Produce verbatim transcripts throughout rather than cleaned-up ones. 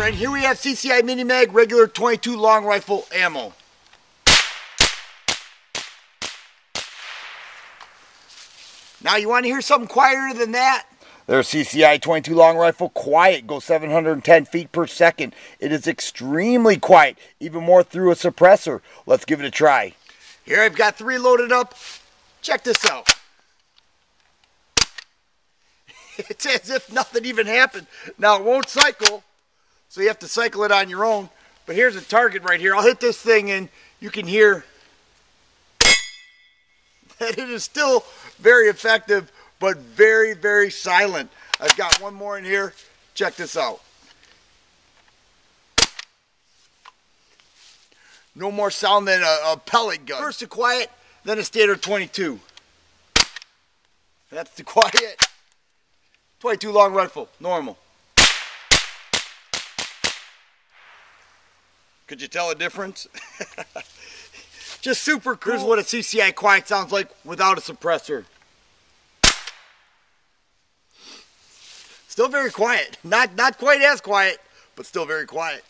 friend. Here we have C C I Mini Mag regular twenty-two long rifle ammo. Now you want to hear something quieter than that? Their C C I twenty-two long rifle, quiet, goes seven hundred ten feet per second. It is extremely quiet, even more through a suppressor. Let's give it a try. Here I've got three loaded up. Check this out. It's as if nothing even happened. Now it won't cycle, so you have to cycle it on your own. But here's a target right here. I'll hit this thing and you can hear that it is still very effective, but very, very silent. I've got one more in here. Check this out. No more sound than a, a pellet gun. First a quiet, then a standard twenty-two. That's the quiet. twenty-two long rifle, normal. Could you tell a difference? Just super cool. Here's what a C C I quiet sounds like without a suppressor. Still very quiet. Not not quite as quiet, but still very quiet.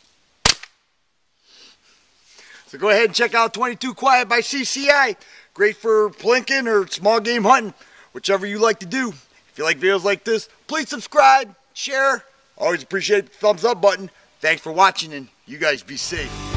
So go ahead and check out twenty-two Quiet by C C I. Great for plinking or small game hunting, whichever you like to do. If you like videos like this, please subscribe, share. Always appreciate the thumbs up button. Thanks for watching, and you guys be safe.